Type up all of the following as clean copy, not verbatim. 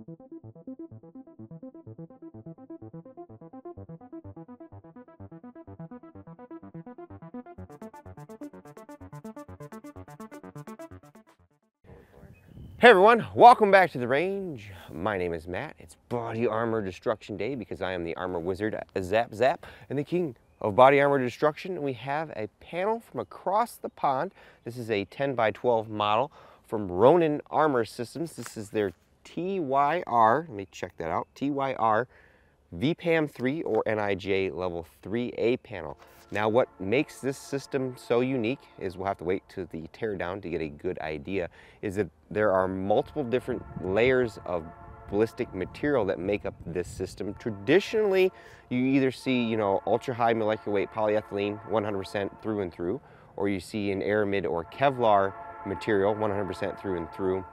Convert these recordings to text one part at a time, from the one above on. Hey everyone, welcome back to the range. My name is Matt. It's Body Armor Destruction Day because I am the armor wizard, Zap Zap, and the king of body armor destruction. We have a panel from across the pond. This is a 10 by 12 model from Ronin Armour Systems. This is their TYR, let me check that out, TYR VPAM 3 or NIJ level 3A panel. Now what makes this system so unique is, we'll have to wait to the teardown to get a good idea, is that there are multiple different layers of ballistic material that make up this system. Traditionally, you either see, you know, ultra high molecular weight polyethylene 100% through and through, or you see an aramid or Kevlar material 100% through and through.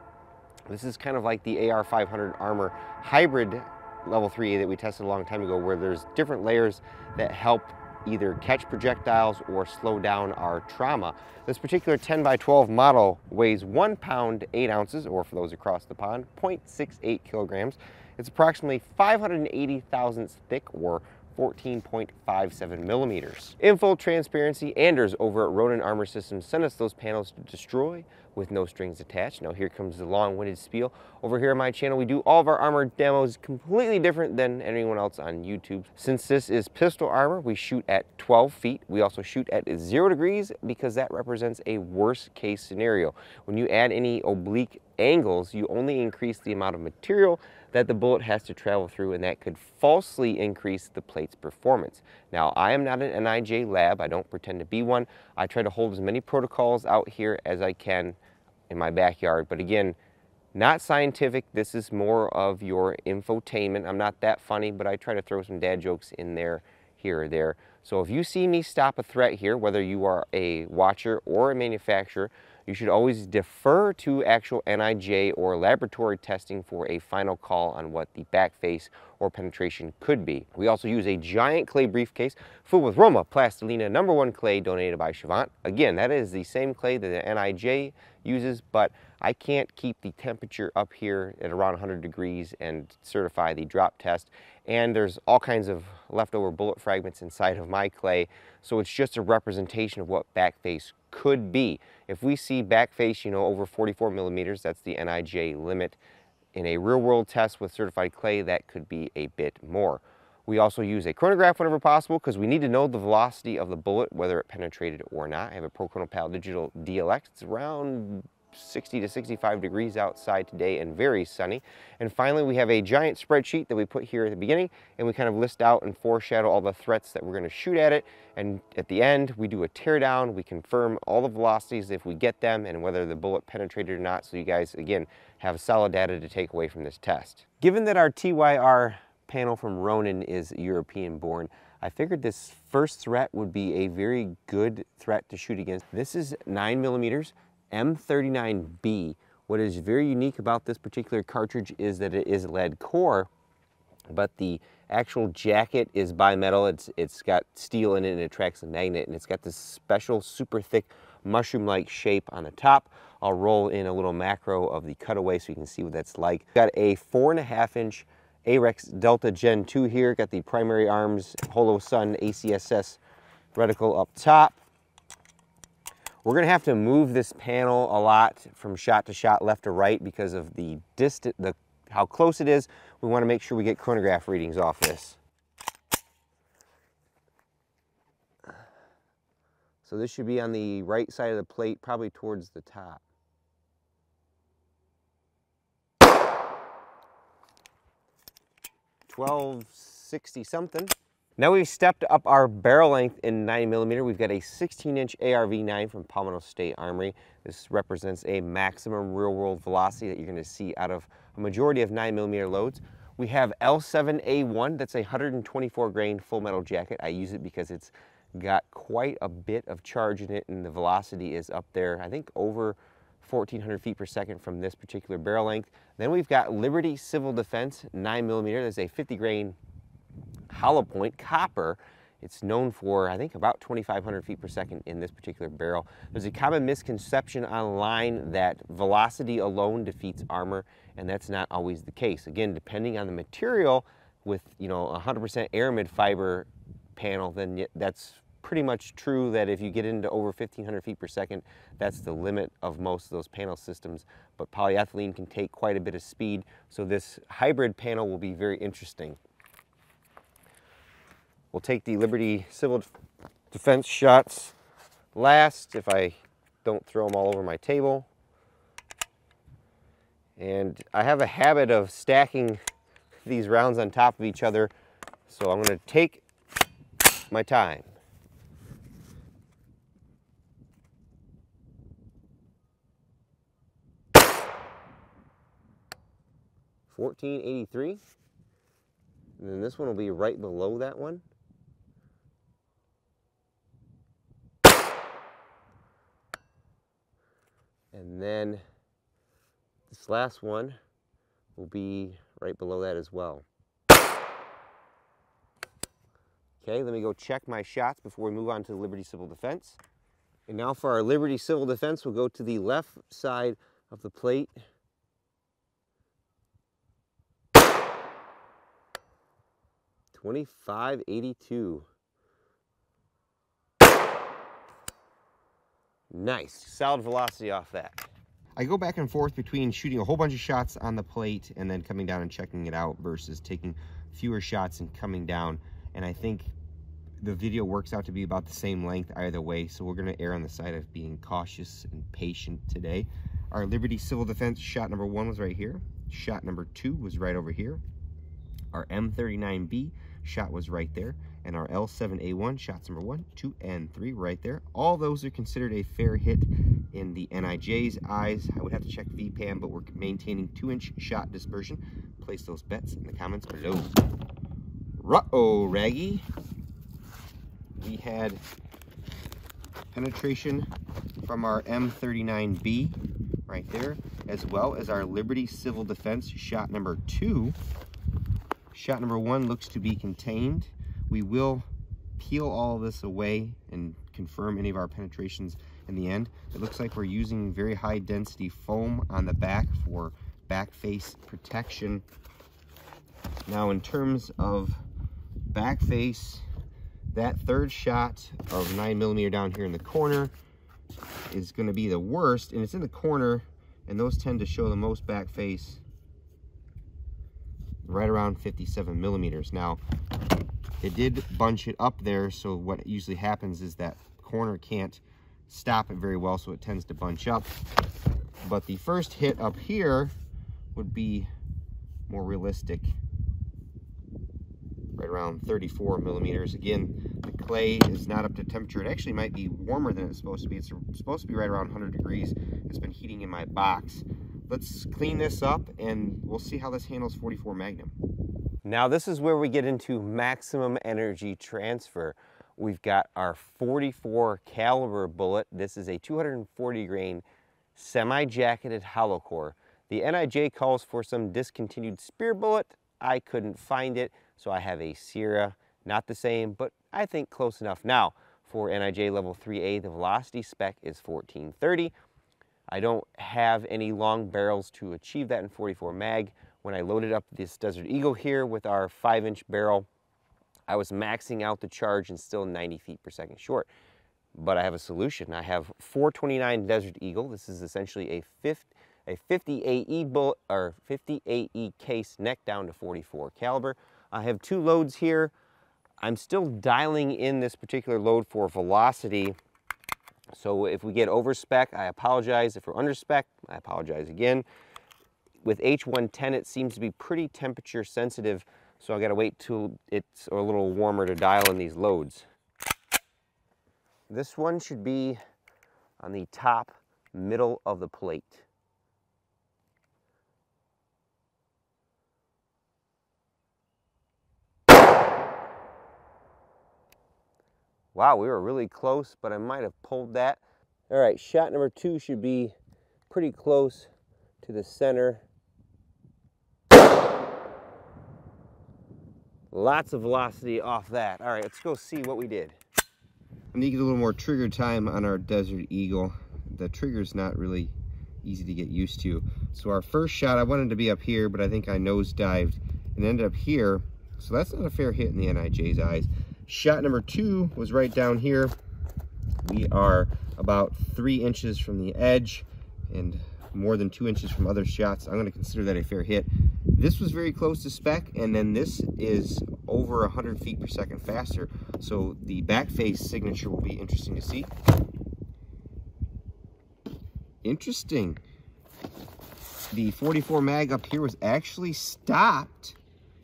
This is kind of like the AR-500 armor hybrid level 3A that we tested a long time ago, where there's different layers that help either catch projectiles or slow down our trauma. This particular 10 by 12 model weighs 1 pound 8 ounces, or for those across the pond, 0.68 kilograms. It's approximately 580 thousandths thick, or 14.57 millimeters. Info, transparency, Anders over at Ronin Armour Systems sent us those panels to destroy with no strings attached. Now here comes the long-winded spiel. Over here on my channel, we do all of our armor demos completely different than anyone else on YouTube. Since this is pistol armor, we shoot at 12 feet. We also shoot at 0 degrees because that represents a worst case scenario. When you add any oblique angles, you only increase the amount of material that the bullet has to travel through, and that could falsely increase the plate's performance. Now, I am not an NIJ lab. I don't pretend to be one. I try to hold as many protocols out here as I can in my backyard, but again, not scientific. This is more of your infotainment. I'm not that funny, but I try to throw some dad jokes in there, here or there. So if you see me stop a threat here, whether you are a watcher or a manufacturer, you should always defer to actual NIJ or laboratory testing for a final call on what the back face or penetration could be. We also use a giant clay briefcase filled with Roma plastilina #1 clay donated by Chavant. Again, that is the same clay that the NIJ uses, but I can't keep the temperature up here at around 100 degrees and certify the drop test. And there's all kinds of leftover bullet fragments inside of my clay, so it's just a representation of what back face could be. If we see back face, you know, over 44 millimeters, that's the NIJ limit. In a real world test with certified clay, that could be a bit more. We also use a chronograph whenever possible because we need to know the velocity of the bullet, whether it penetrated or not. I have a Pro Chrono Pal Digital DLX. It's around 60 to 65 degrees outside today and very sunny. And finally, we have a giant spreadsheet that we put here at the beginning, and we kind of list out and foreshadow all the threats that we're going to shoot at it. And at the end, we do a teardown. We confirm all the velocities if we get them and whether the bullet penetrated or not. So you guys, again, have solid data to take away from this test. Given that our TYR panel from Ronin is European born, I figured this first threat would be a very good threat to shoot against. This is 9 millimeters. M39B. What is very unique about this particular cartridge is that it is lead core, but the actual jacket is bimetal. It's got steel in it and it attracts a magnet, and it's got this special super thick mushroom-like shape on the top. I'll roll in a little macro of the cutaway so you can see what that's like. Got a 4.5 inch A-Rex Delta Gen 2 here. Got the primary arms Holosun ACSS reticle up top. We're gonna have to move this panel a lot from shot to shot, left to right, because of the distance, how close it is. We wanna make sure we get chronograph readings off this. So this should be on the right side of the plate, probably towards the top. .1260 something. Now we've stepped up our barrel length in 9 millimeter. We've got a 16 inch ARV9 from Palmetto State Armory. This represents a maximum real world velocity that you're gonna see out of a majority of 9 millimeter loads. We have L7A1, that's a 124 grain full metal jacket. I use it because it's got quite a bit of charge in it, and the velocity is up there, I think over 1,400 feet per second from this particular barrel length. Then we've got Liberty Civil Defense 9 millimeter. That's a 50 grain hollow point copper, It's known for, I think, about 2,500 feet per second in this particular barrel. There's a common misconception online that velocity alone defeats armor, and that's not always the case. Again, depending on the material, with 100% aramid fiber panel, then that's pretty much true that if you get into over 1,500 feet per second, that's the limit of most of those panel systems. But polyethylene can take quite a bit of speed, so this hybrid panel will be very interesting. We'll take the Liberty Civil Defense shots last, if I don't throw them all over my table. And I have a habit of stacking these rounds on top of each other, so I'm going to take my time. $14.83, and then this one will be right below that one. And then this last one will be right below that as well. Okay, let me go check my shots before we move on to the Liberty Civil Defense. And now for our Liberty Civil Defense, we'll go to the left side of the plate. $25.82. Nice, solid velocity off that. I go back and forth between shooting a whole bunch of shots on the plate and then coming down and checking it out versus taking fewer shots and coming down. And I think the video works out to be about the same length either way, so we're gonna err on the side of being cautious and patient today. Our Liberty Civil Defense shot number one was right here. Shot number two was right over here. Our M39B shot was right there. And our L7A1 shots number 1, 2, and 3 right there. All those are considered a fair hit in the NIJ's eyes. I would have to check VPAM, but we're maintaining 2-inch shot dispersion. Place those bets in the comments below. Ruh-oh, Raggy. We had penetration from our M39B right there, as well as our Liberty Civil Defense shot number 2. Shot number 1 looks to be contained. We will peel all of this away and confirm any of our penetrations in the end. It looks like we're using very high density foam on the back for back face protection. Now in terms of back face, that third shot of 9mm down here in the corner is going to be the worst, and it's in the corner, and those tend to show the most back face right around 57mm. Now it did bunch it up there, so what usually happens is that corner can't stop it very well, so it tends to bunch up. But the first hit up here would be more realistic, right around 34mm. Again, the clay is not up to temperature. It actually might be warmer than it's supposed to be. It's supposed to be right around 100 degrees. It's been heating in my box. Let's clean this up and we'll see how this handles 44 Magnum. Now this is where we get into maximum energy transfer. We've got our 44 caliber bullet. This is a 240 grain semi-jacketed hollow core. The NIJ calls for some discontinued spear bullet. I couldn't find it, so I have a Sierra. Not the same, but I think close enough. Now, for NIJ level 3A, the velocity spec is 1430. I don't have any long barrels to achieve that in 44 mag. When I loaded up this Desert Eagle here with our 5-inch barrel, I was maxing out the charge and still 90 feet per second short. But I have a solution. I have 429 Desert Eagle. This is essentially a 50 AE bullet, or 50 AE case neck down to 44 caliber. I have 2 loads here. I'm still dialing in this particular load for velocity. So if we get over spec, I apologize. If we're under spec, I apologize again. With H110, it seems to be pretty temperature sensitive, so I gotta wait till it's a little warmer to dial in these loads. This one should be on the top middle of the plate. Wow, we were really close, but I might have pulled that. All right, shot number 2 should be pretty close to the center. Lots of velocity off that. All right, let's go see what we did. I'm gonna get a little more trigger time on our Desert Eagle. The trigger's not really easy to get used to. So our first shot, I wanted to be up here, but I think I nosedived and ended up here. So that's not a fair hit in the NIJ's eyes. Shot number two was right down here. We are about 3 inches from the edge and more than 2 inches from other shots. I'm going to consider that a fair hit. This was very close to spec, and then this is over 100 feet per second faster. So the back face signature will be interesting to see. Interesting. The 44 mag up here was actually stopped,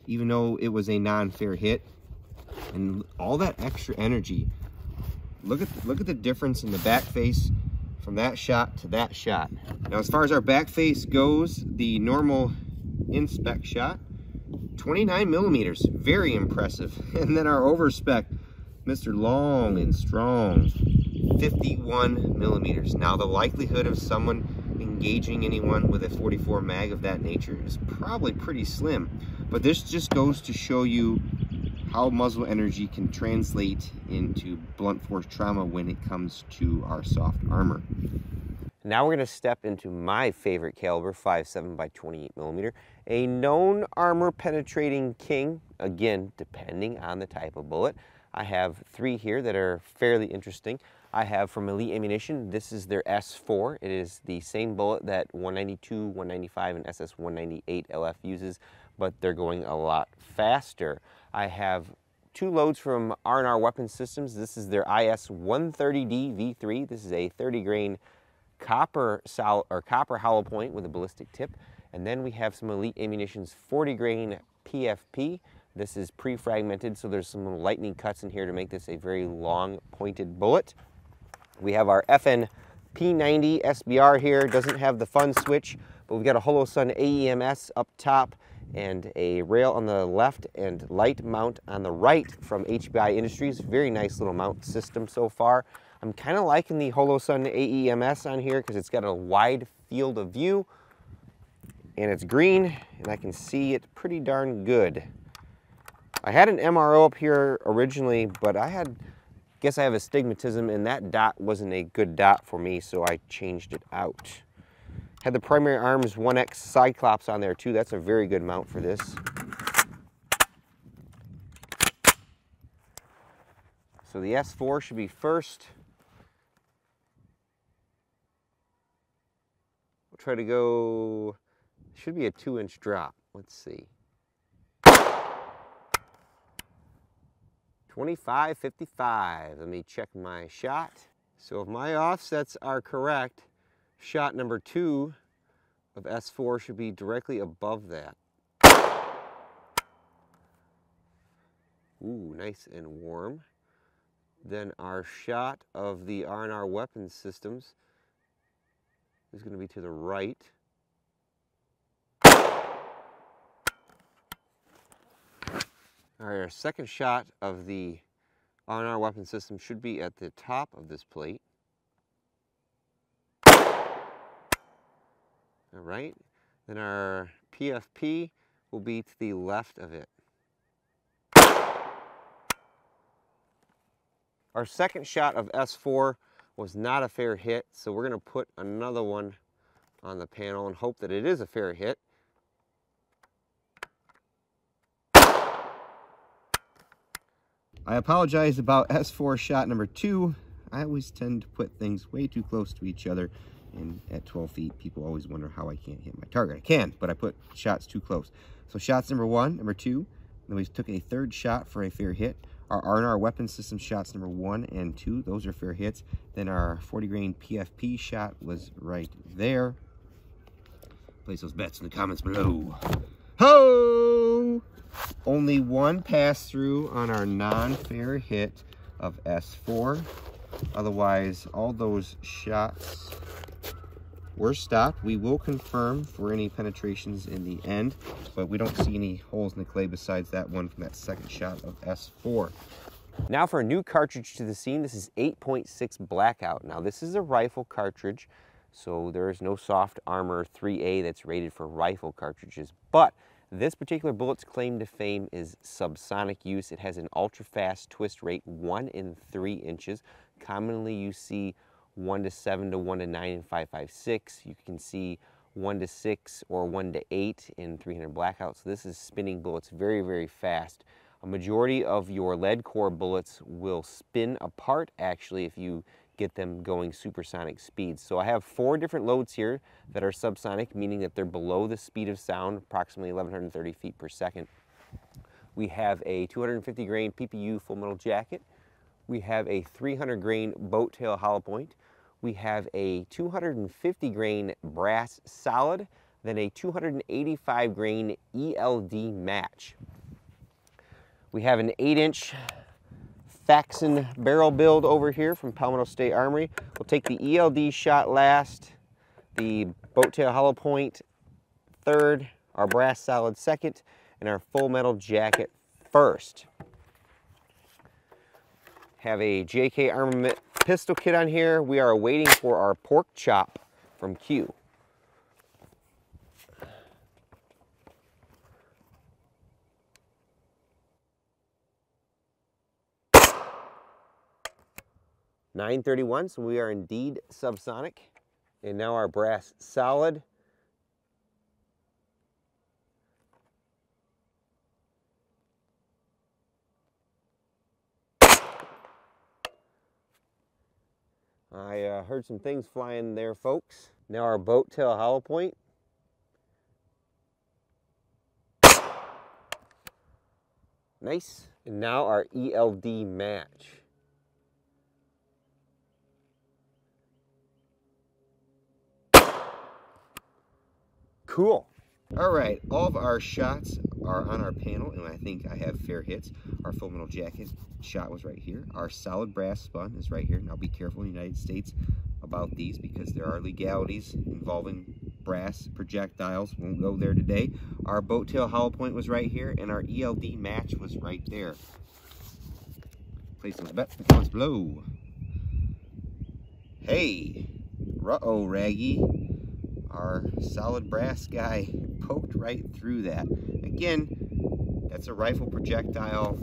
even though it was a non-fair hit. And all that extra energy. Look at the difference in the back face from that shot to that shot. Now, as far as our back face goes, the normal in-spec shot, 29 millimeters, very impressive. And then our over-spec, Mr. Long and Strong, 51 millimeters. Now, the likelihood of someone engaging anyone with a 44 mag of that nature is probably pretty slim, but this just goes to show you how muzzle energy can translate into blunt force trauma when it comes to our soft armor. Now we're going to step into my favorite caliber, 5.7 by 28 millimeter, a known armor penetrating king. Again, depending on the type of bullet. I have three here that are fairly interesting. I have from Elite Ammunition, this is their S4. It is the same bullet that 192, 195, and SS 198 LF uses, but they're going a lot faster. I have two loads from R&R weapon systems. This is their IS-130D V3. This is a 30 grain copper solid or copper hollow point with a ballistic tip. And then we have some Elite Ammunition's 40 grain PFP. This is pre-fragmented, so there's some little lightning cuts in here to make this a very long pointed bullet. We have our FN p90 SBR here. Doesn't have the fun switch, but we've got a Holosun AEMS up top, and a rail on the left and light mount on the right from HBI Industries. Very nice little mount system so far. I'm kind of liking the Holosun AEMS on here because it's got a wide field of view and it's green and I can see it pretty darn good. I had an MRO up here originally, but I guess I have astigmatism and that dot wasn't a good dot for me, so I changed it out. Had the primary arms 1X Cyclops on there too. That's a very good mount for this. So the S4 should be first. We'll try to go, should be a 2-inch drop. Let's see. 25, 55. Let me check my shot. So if my offsets are correct, shot number two of S4 should be directly above that. Ooh, nice and warm. Then our shot of the R&R weapon systems is going to be to the right. All right, our second shot of the R&R weapon system should be at the top of this plate. All right, then our PFP will be to the left of it. Our second shot of S4 was not a fair hit, so we're gonna put another one on the panel and hope that it is a fair hit. I apologize about S4 shot number two. I always tend to put things way too close to each other. And at 12 feet, people always wonder how I can't hit my target. I can, but I put shots too close. So shots number one, number two, then we took a third shot for a fair hit. Our R&R weapon system shots number 1 and 2, those are fair hits. Then our 40 grain PFP shot was right there. Place those bets in the comments below. Ho! Only one pass through on our non-fair hit of S4. Otherwise, all those shots were stopped. We will confirm for any penetrations in the end, but we don't see any holes in the clay besides that one from that second shot of S4. Now for a new cartridge to the scene, this is 8.6 Blackout. Now this is a rifle cartridge, so there is no soft armor 3A that's rated for rifle cartridges, but This particular bullet's claim to fame is subsonic use. It has an ultra-fast twist rate, 1 in 3 inches. Commonly, you see 1 to 7 to 1 to 9 in 5.56. You can see 1 to 6 or 1 to 8 in 300 Blackout. So this is spinning bullets very, very fast. A majority of your lead core bullets will spin apart, actually, if you get them going supersonic speeds. So I have 4 different loads here that are subsonic, meaning that they're below the speed of sound, approximately 1130 feet per second. We have a 250 grain PPU full metal jacket. We have a 300 grain boat tail hollow point. We have a 250 grain brass solid, then a 285 grain ELD match. We have an 8-inch Faxon barrel build over here from Palmetto State Armory. We'll take the ELD shot last, the boat tail hollow point third, our brass solid second, and our full metal jacket first. Have a JK armament pistol kit on here. We are waiting for our pork chop from Q. F FN p90, so we are indeed subsonic. And now our brass solid. I heard some things flying there, folks. Now our boat tail hollow point. Nice. And now our ELD match. Cool. All right, all of our shots are on our panel, and I think I have fair hits. Our full metal jacket shot was right here. Our solid brass spun is right here. Now be careful in the United States about these because there are legalities involving brass projectiles. Won't go there today. Our boat tail hollow point was right here, and our ELD match was right there. Place those bets and let's blow. Hey, ruh-oh, Raggy. Our solid brass guy poked right through that. Again, that's a rifle projectile.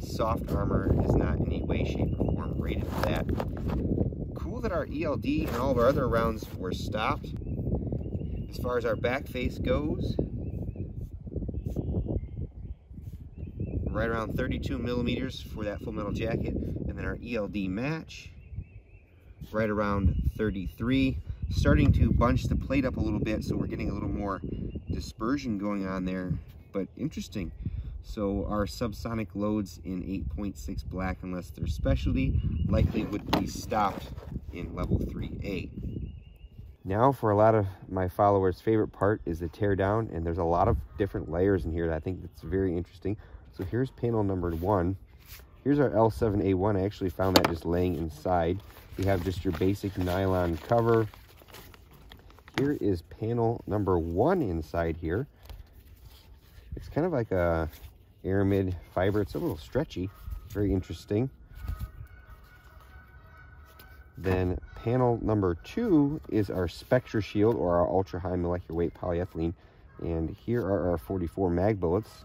Soft armor is not in any way, shape, or form rated for that. Cool that our ELD and all of our other rounds were stopped. As far as our back face goes, right around 32 millimeters for that full metal jacket. And then our ELD match, right around 33. Starting to bunch the plate up a little bit, so we're getting a little more dispersion going on there, but interesting. So our subsonic loads in 8.6 black, unless they're specialty, likely would be stopped in level 3A. Now for a lot of my followers' favorite part is the teardown, and there's a lot of different layers in here that I think that's very interesting. So here's panel number 1. Here's our L7A1. I actually found that just laying inside. We have just your basic nylon cover. Here is panel number 1 inside here. It's kind of like a aramid fiber. It's a little stretchy, very interesting. Then panel number 2 is our Spectra Shield, or our ultra high molecular weight polyethylene. And here are our 44 mag bullets.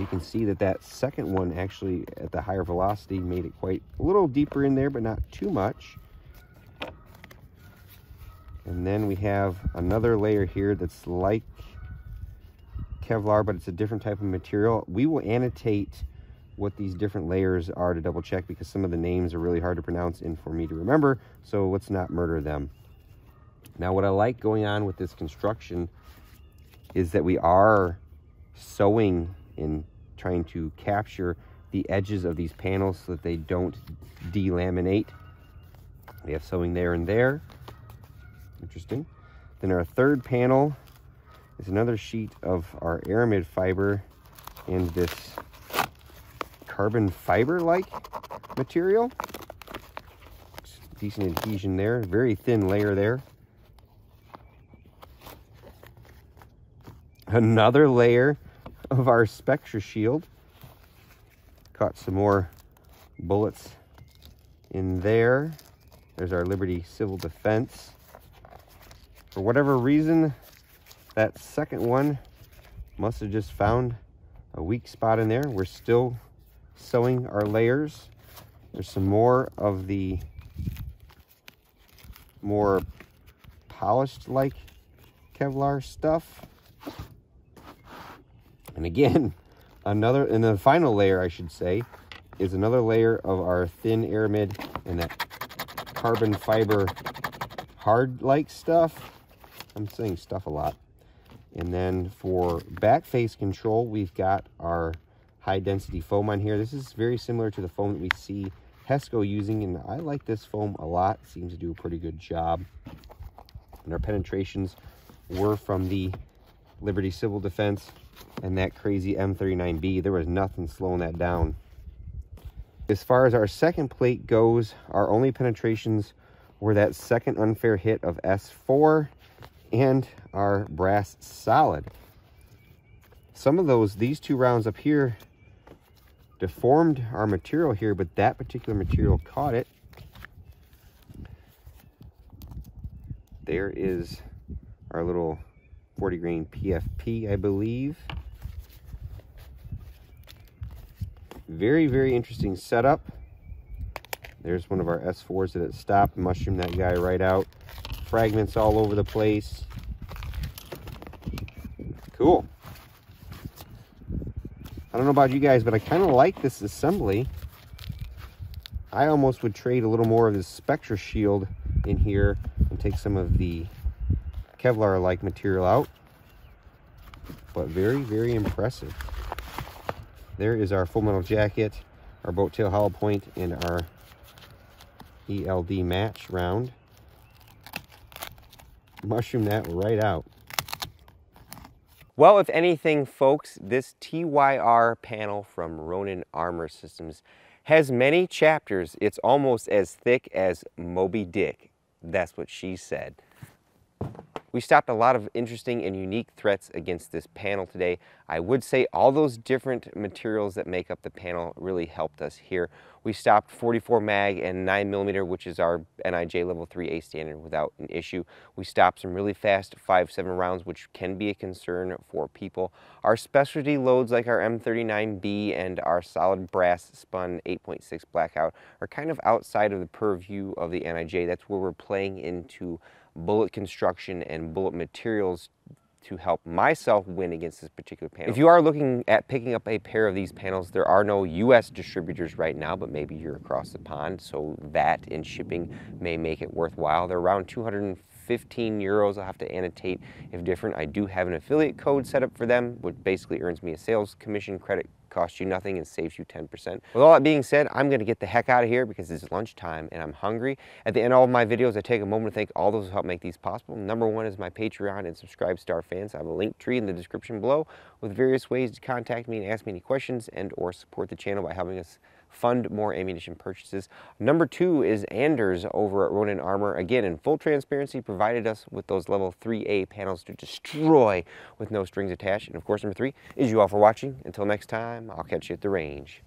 You can see that that second one actually at the higher velocity made it quite a little deeper in there, but not too much. And then we have another layer here that's like Kevlar, but it's a different type of material. We will annotate what these different layers are to double check, because some of the names are really hard to pronounce and for me to remember, so let's not murder them. Now, what I like going on with this construction is that we are sewing and trying to capture the edges of these panels so that they don't delaminate. We have sewing there and there. Interesting. Then our third panel is another sheet of our aramid fiber and this carbon fiber-like material. Decent adhesion there. Very thin layer there. Another layer of our Spectra Shield. Caught some more bullets in there. There's our Liberty Civil Defense. For whatever reason, that second one must have just found a weak spot in there. We're still sewing our layers. There's some more of the more polished like Kevlar stuff. And again, and the final layer, I should say, is another layer of our thin aramid and that carbon fiber hard like stuff. I'm saying stuff a lot. And then for back face control, we've got our high density foam on here. This is very similar to the foam that we see HESCO using, and I like this foam a lot. It seems to do a pretty good job. And our penetrations were from the Liberty Civil Defense and that crazy M39B. There was nothing slowing that down. As far as our second plate goes, our only penetrations were that second unfair hit of S4 and our brass solid. Some of these two rounds up here deformed our material here, but that particular material caught it. There is our little 40 grain PFP, I believe. Very, very interesting setup. There's one of our S4s that it stopped, mushroomed that guy right out. Fragments all over the place. Cool. I don't know about you guys, but I kind of like this assembly. I almost would trade a little more of this Spectra Shield in here and take some of the Kevlar-like material out. But very, very impressive. There is our full metal jacket, our boat tail hollow point, and our ELD match round. Mushroom that right out. Well, if anything, folks, this TYR panel from Ronin Armour Systems has many chapters. It's almost as thick as Moby Dick. That's what she said. We stopped a lot of interesting and unique threats against this panel today. I would say all those different materials that make up the panel really helped us here. We stopped 44 mag and 9mm, which is our NIJ level 3A standard, without an issue. We stopped some really fast 5.7 rounds, which can be a concern for people. Our specialty loads like our M39B and our solid brass spun 8.6 Blackout are kind of outside of the purview of the NIJ. That's where we're playing into bullet construction and bullet materials to help myself win against this particular panel. If you are looking at picking up a pair of these panels, there are no US distributors right now, but maybe you're across the pond, so that and shipping may make it worthwhile. They're around 215 euros. I'll have to annotate if different. I do have an affiliate code set up for them, which basically earns me a sales commission credit. Costs you nothing and saves you 10%. With all that being said, I'm gonna get the heck out of here because it's lunchtime and I'm hungry. At the end of all of my videos, I take a moment to thank all those who help make these possible. Number 1 is my Patreon and Subscribe Star fans. I have a link tree in the description below with various ways to contact me and ask me any questions and or support the channel by helping us fund more ammunition purchases. Number 2 is Anders over at Ronin Armour. Again, in full transparency, provided us with those level 3A panels to destroy with no strings attached. And of course, number 3 is you all for watching. Until next time, I'll catch you at the range.